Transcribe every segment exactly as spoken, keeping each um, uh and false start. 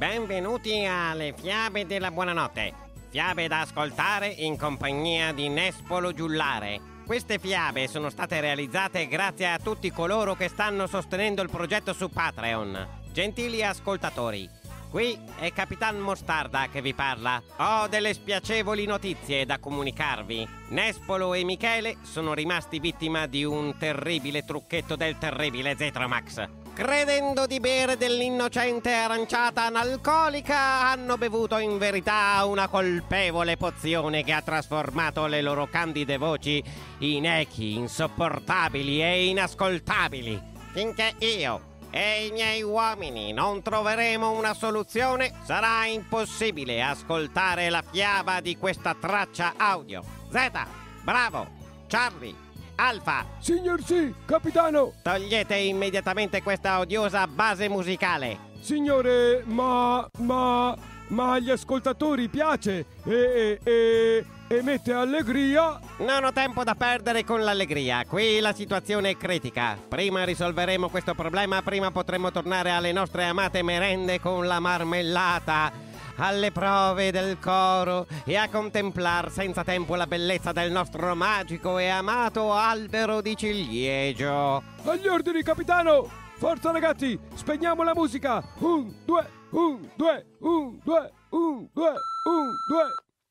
Benvenuti alle fiabe della buonanotte, fiabe da ascoltare in compagnia di Nespolo Giullare. Queste fiabe sono state realizzate grazie a tutti coloro che stanno sostenendo il progetto su Patreon. Gentili ascoltatori, qui è Capitan Mostarda che vi parla. Ho delle spiacevoli notizie da comunicarvi. Nespolo e Michele sono rimasti vittima di un terribile trucchetto del terribile Zitromax. Credendo di bere dell'innocente aranciata analcolica, hanno bevuto in verità una colpevole pozione che ha trasformato le loro candide voci in echi insopportabili e inascoltabili. Finché io e i miei uomini non troveremo una soluzione, sarà impossibile ascoltare la fiaba di questa traccia audio. Zeta, Bravo, Charlie, Alfa. Signor sì, capitano. Togliete immediatamente questa odiosa base musicale. Signore, ma... ma... ma agli ascoltatori piace e... e... e mette allegria. Non ho tempo da perdere con l'allegria. Qui la situazione è critica. Prima risolveremo questo problema, prima potremo tornare alle nostre amate merende con la marmellata, alle prove del coro e a contemplar senza tempo la bellezza del nostro magico e amato albero di ciliegio. Agli ordini, capitano! Forza ragazzi, spegniamo la musica! Un, due, un, due, un, due, un, due, un, due.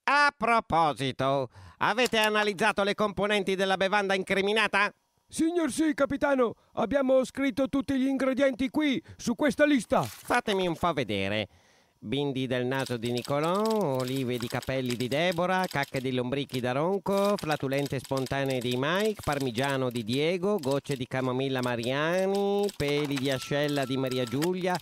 A proposito, avete analizzato le componenti della bevanda incriminata? Signor sì, capitano, abbiamo scritto tutti gli ingredienti qui, su questa lista. Fatemi un po' vedere. Bindi del naso di Nicolò, olive di capelli di Debora, cacche di lombrichi da Ronco, flatulente spontanee di Mike, parmigiano di Diego, gocce di camomilla Mariani, peli di ascella di Maria Giulia,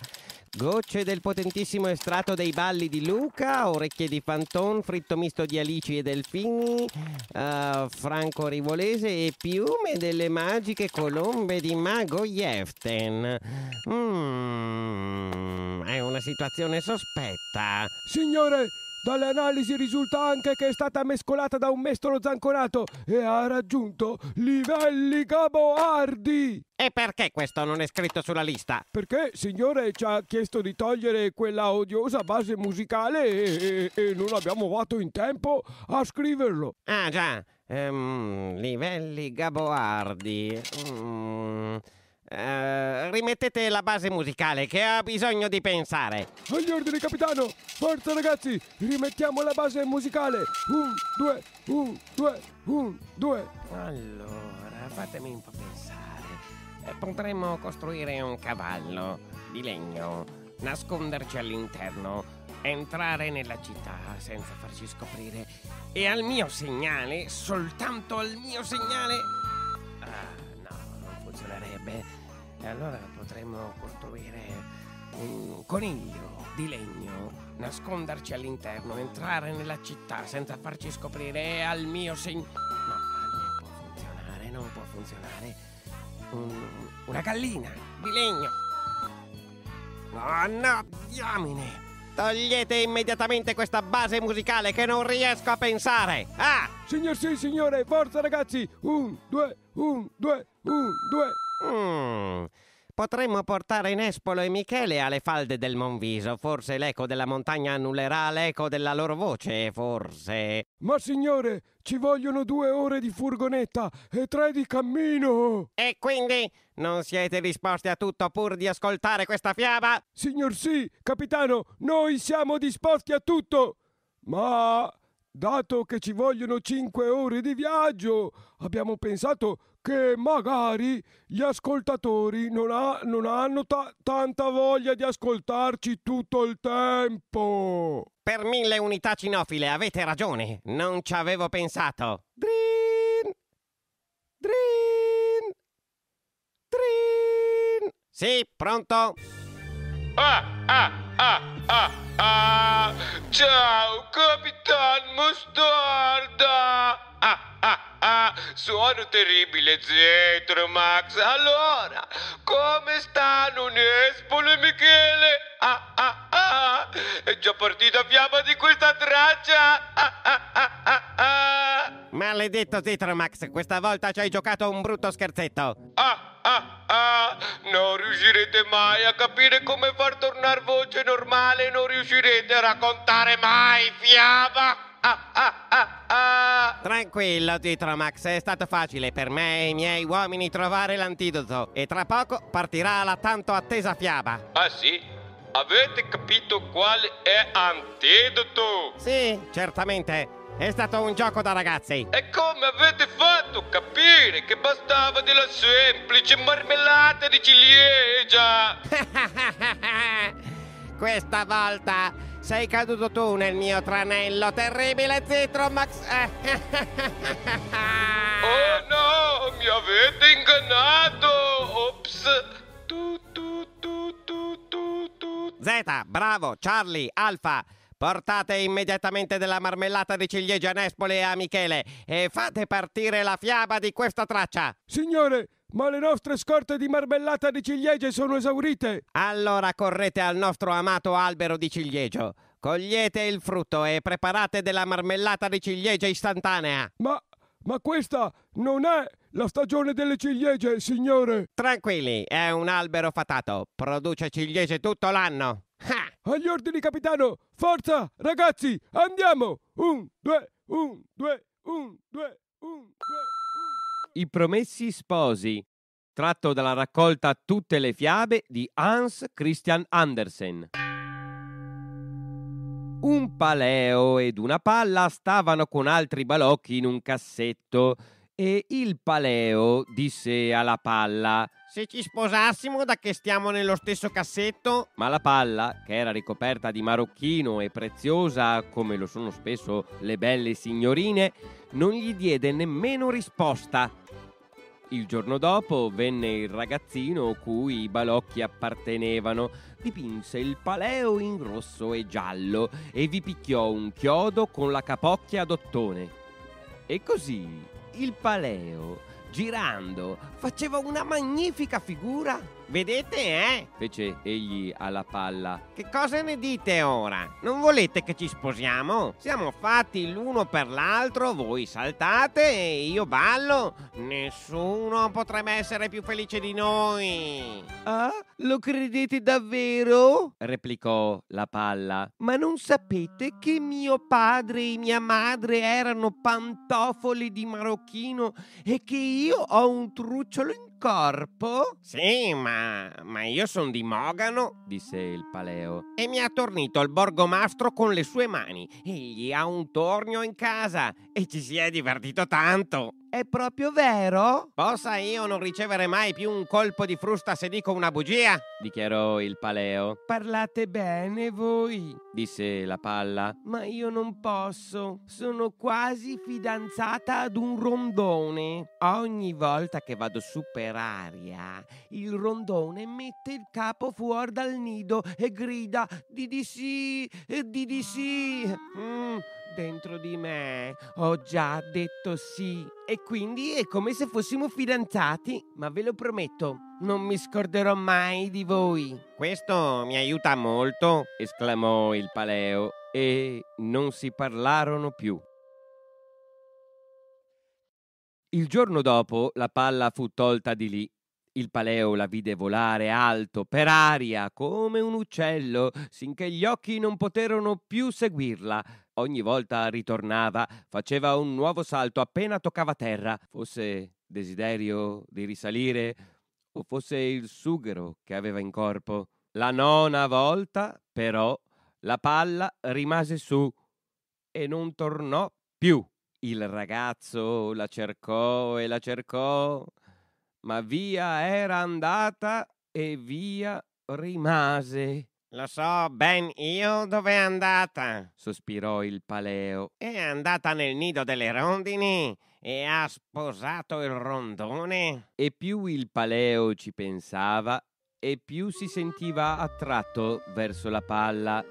gocce del potentissimo estratto dei balli di Luca, orecchie di Fanton, fritto misto di alici e delfini, uh, franco rivolese e piume delle magiche colombe di Mago Jeften. Mm, è una situazione sospetta. Signore, dalle analisi risulta anche che è stata mescolata da un mestolo zancorato e ha raggiunto livelli gaboardi. E perché questo non è scritto sulla lista? Perché, signore, ci ha chiesto di togliere quella odiosa base musicale e, e, e non abbiamo fatto in tempo a scriverlo. Ah già, um, livelli gaboardi. Mm. Uh, rimettete la base musicale che ha bisogno di pensare. Agli ordini, capitano. Forza ragazzi, rimettiamo la base musicale. Un, due, un, due, un, due. Allora, fatemi un po' pensare. Potremmo costruire un cavallo di legno, nasconderci all'interno, entrare nella città senza farci scoprire e al mio segnale, soltanto al mio segnale... Ah, no, non funzionerebbe. E allora potremmo costruire un coniglio di legno, nasconderci all'interno, entrare nella città senza farci scoprire al mio segno. No, non può funzionare, non può funzionare. Un, una gallina di legno. Oh no, diamine! Togliete immediatamente questa base musicale che non riesco a pensare. Ah! Signor sì, signore, forza ragazzi! Un, due, un, due, un, due. Mm. Potremmo portare Nespolo e Michele alle falde del Monviso. Forse l'eco della montagna annullerà l'eco della loro voce, forse. Ma signore, ci vogliono due ore di furgonetta e tre di cammino. E quindi non siete disposti a tutto pur di ascoltare questa fiaba? Signor sì, capitano, noi siamo disposti a tutto. Ma dato che ci vogliono cinque ore di viaggio, abbiamo pensato che magari gli ascoltatori non, ha, non hanno ta- tanta voglia di ascoltarci tutto il tempo. Per mille unità cinofile avete ragione, non ci avevo pensato. Drin! Drin! Drin! Sì, pronto? Ah, ah, ah, ah, ah! Ciao, Capitan Mostarda! Ah, ah! Ah, sono terribile Zitromax. Allora, come stanno Nespolo e Michele? Ah, ah, ah, è già partita fiaba di questa traccia. Ah, ah, ah, ah, ah. Maledetto Zitromax, questa volta ci hai giocato un brutto scherzetto. Ah, ah, Ah, non riuscirete mai a capire come far tornare voce normale, non riuscirete a raccontare mai fiaba. Ah, ah, ah, ah. Tranquillo, Zitromax, è stato facile per me e i miei uomini trovare l'antidoto e tra poco partirà la tanto attesa fiaba. Ah sì? Avete capito quale è antidoto? Sì, certamente. È stato un gioco da ragazzi. E come avete fatto capire che bastava della semplice marmellata di ciliegia? Questa volta sei caduto tu nel mio tranello terribile, Zitromax. Oh no, mi avete ingannato. Ops. Tu, tu, tu, tu, tu, tu. Zeta, Bravo, Charlie, Alfa. Portate immediatamente della marmellata di ciliegia a Nespolo e a Michele e fate partire la fiaba di questa traccia. Signore, ma le nostre scorte di marmellata di ciliegie sono esaurite. Allora correte al nostro amato albero di ciliegio, cogliete il frutto e preparate della marmellata di ciliegia istantanea. Ma, ma questa non è la stagione delle ciliegie, signore. Tranquilli, è un albero fatato, produce ciliegie tutto l'anno. Ha! Agli ordini, capitano! Forza, ragazzi, andiamo! Un, due, un, due, un, due, un, due, I promessi sposi, tratto dalla raccolta Tutte le fiabe di Hans Christian Andersen. Un paleo ed una palla stavano con altri balocchi in un cassetto e il paleo disse alla palla: se ci sposassimo, da che stiamo nello stesso cassetto? Ma la palla, che era ricoperta di marocchino e preziosa come lo sono spesso le belle signorine, non gli diede nemmeno risposta. Il giorno dopo venne il ragazzino cui i balocchi appartenevano, dipinse il paleo in rosso e giallo e vi picchiò un chiodo con la capocchia d'ottone. E così il paleo, girando, faceva una magnifica figura. Vedete, eh? fece egli alla palla. Che cosa ne dite ora? Non volete che ci sposiamo? Siamo fatti l'uno per l'altro, voi saltate e io ballo. Nessuno potrebbe essere più felice di noi. Ah, lo credete davvero? Replicò la palla. Ma non sapete che mio padre e mia madre erano pantofole di marocchino e che io ho un trucciolo in corpo? Sì, ma, ma io sono di Mogano, disse il paleo, e mi ha tornito il borgomastro con le sue mani. Egli ha un tornio in casa e ci si è divertito tanto. È proprio vero? Possa io non ricevere mai più un colpo di frusta se dico una bugia, dichiarò il paleo. Parlate bene voi, disse la palla, ma io non posso. Sono quasi fidanzata ad un rondone. Ogni volta che vado su per aria, il rondone mette il capo fuori dal nido e grida Didi sì, Didi sì. Mm. Dentro di me ho già detto sì e quindi è come se fossimo fidanzati, ma ve lo prometto, non mi scorderò mai di voi. Questo mi aiuta molto, esclamò il paleo e non si parlarono più. Il giorno dopo la palla fu tolta di lì. Il paleo la vide volare alto per aria come un uccello, sinché gli occhi non poterono più seguirla. Ogni volta ritornava, faceva un nuovo salto appena toccava terra. Fosse desiderio di risalire o fosse il sughero che aveva in corpo. La nona volta, però, la palla rimase su e non tornò più. Il ragazzo la cercò e la cercò, ma via era andata e via rimase. Lo so ben io dove è andata, sospirò il paleo. È andata nel nido delle rondini e ha sposato il rondone. E più il paleo ci pensava e più si sentiva attratto verso la palla.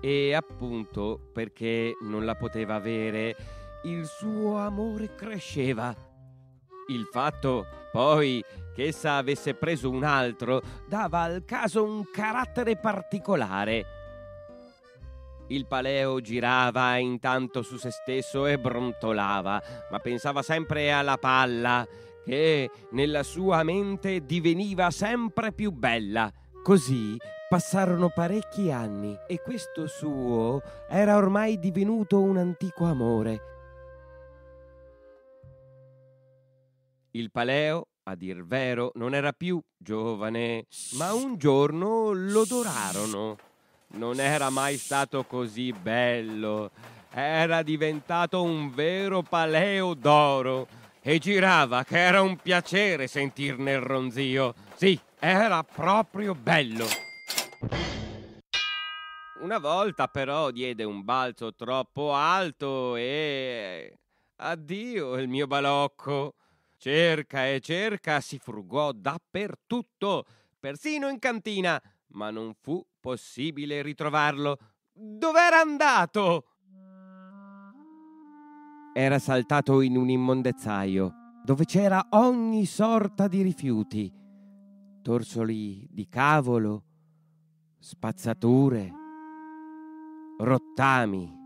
E appunto perché non la poteva avere, il suo amore cresceva. Il fatto poi che essa avesse preso un altro dava al caso un carattere particolare. Il paleo girava intanto su se stesso e brontolava, ma pensava sempre alla palla che nella sua mente diveniva sempre più bella. Così passarono parecchi anni e questo suo era ormai divenuto un antico amore. Il Paleo, a dir vero, non era più giovane, ma un giorno l'odorarono. Non era mai stato così bello, era diventato un vero paleo d'oro e girava che era un piacere sentirne il ronzio. Sì, era proprio bello. Una volta però diede un balzo troppo alto e... addio il mio balocco. Cerca e cerca si frugò dappertutto, persino in cantina, ma non fu possibile ritrovarlo. Dov'era andato? Era saltato in un immondezzaio dove c'era ogni sorta di rifiuti, torsoli di cavolo, spazzature, rottami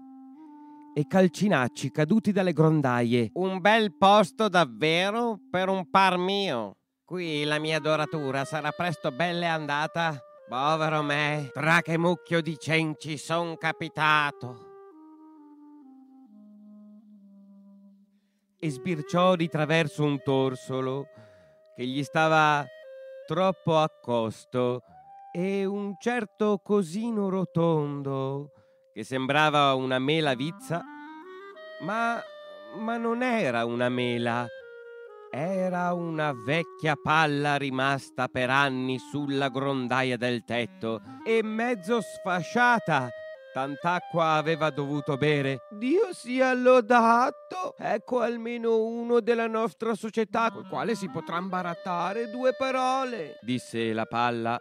e calcinacci caduti dalle grondaie. Un bel posto davvero per un par mio. Qui la mia doratura sarà presto bella andata. Povero me, tra che mucchio di cenci son capitato. E sbirciò di traverso un torsolo che gli stava troppo accosto e un certo cosino rotondo che sembrava una mela vizza, ma, ma non era una mela, era una vecchia palla rimasta per anni sulla grondaia del tetto e mezzo sfasciata. Tant'acqua aveva dovuto bere. Dio sia lodato! Ecco almeno uno della nostra società col quale si potranno barattare due parole, disse la palla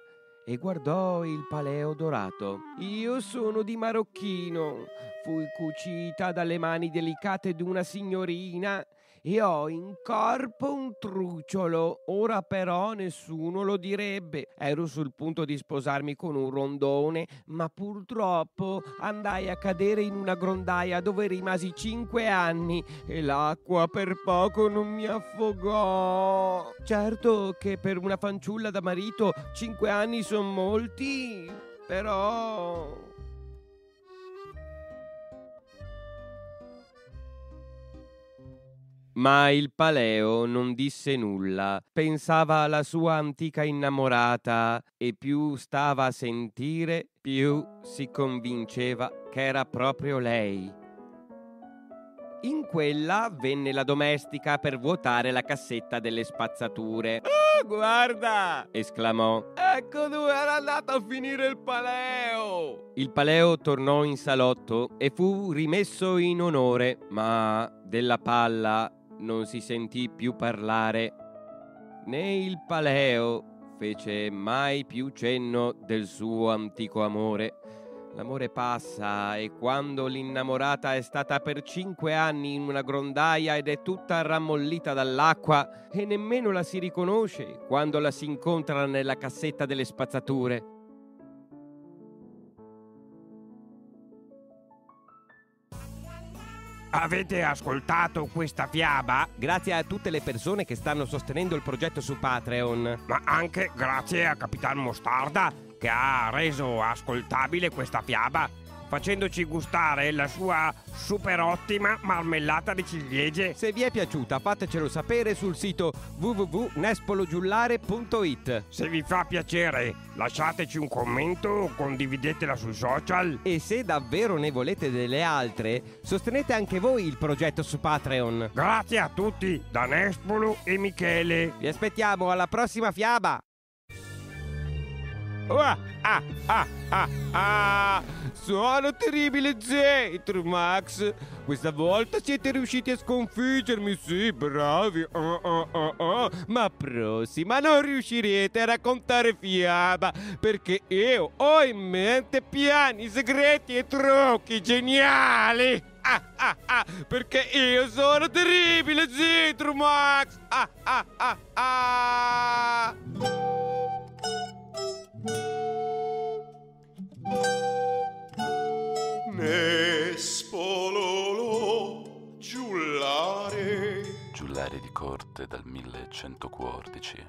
e guardò il paleo dorato. Io sono di Marocchino, fui cucita dalle mani delicate di una signorina e ho in corpo un trucciolo. Ora però nessuno lo direbbe. Ero sul punto di sposarmi con un rondone, ma purtroppo andai a cadere in una grondaia dove rimasi cinque anni e l'acqua per poco non mi affogò. Certo che per una fanciulla da marito cinque anni sono molti, però... Ma il paleo non disse nulla, pensava alla sua antica innamorata e più stava a sentire, più si convinceva che era proprio lei. In quella venne la domestica per vuotare la cassetta delle spazzature. «Oh, guarda!» esclamò. «Ecco dove era andato a finire il paleo!» Il paleo tornò in salotto e fu rimesso in onore, ma della palla non si sentì più parlare. Né il paleo fece mai più cenno del suo antico amore. L'amore passa e quando l'innamorata è stata per cinque anni in una grondaia ed è tutta rammollita dall'acqua e nemmeno la si riconosce quando la si incontra nella cassetta delle spazzature. Avete ascoltato questa fiaba? Grazie a tutte le persone che stanno sostenendo il progetto su Patreon. Ma anche grazie a Capitan Mostarda che ha reso ascoltabile questa fiaba facendoci gustare la sua super ottima marmellata di ciliegie. Se vi è piaciuta fatecelo sapere sul sito w w w punto nespologiullare punto i t. Se vi fa piacere lasciateci un commento o condividetela sui social. E se davvero ne volete delle altre, sostenete anche voi il progetto su Patreon. Grazie a tutti da Nespolo e Michele. Vi aspettiamo alla prossima fiaba. Oh, ah, ah, ah, ah, ah. Sono terribile Zitromax. Questa volta siete riusciti a sconfiggermi, sì, bravi. Oh, oh, oh, oh. Ma prossima non riuscirete a raccontare fiaba perché io ho in mente piani segreti e trucchi geniali. Ah, ah, ah, perché io sono terribile Zitromax. Ah, ah, ah, ah. Nespolo Giullare, Giullare di corte. dal millecentoquattordici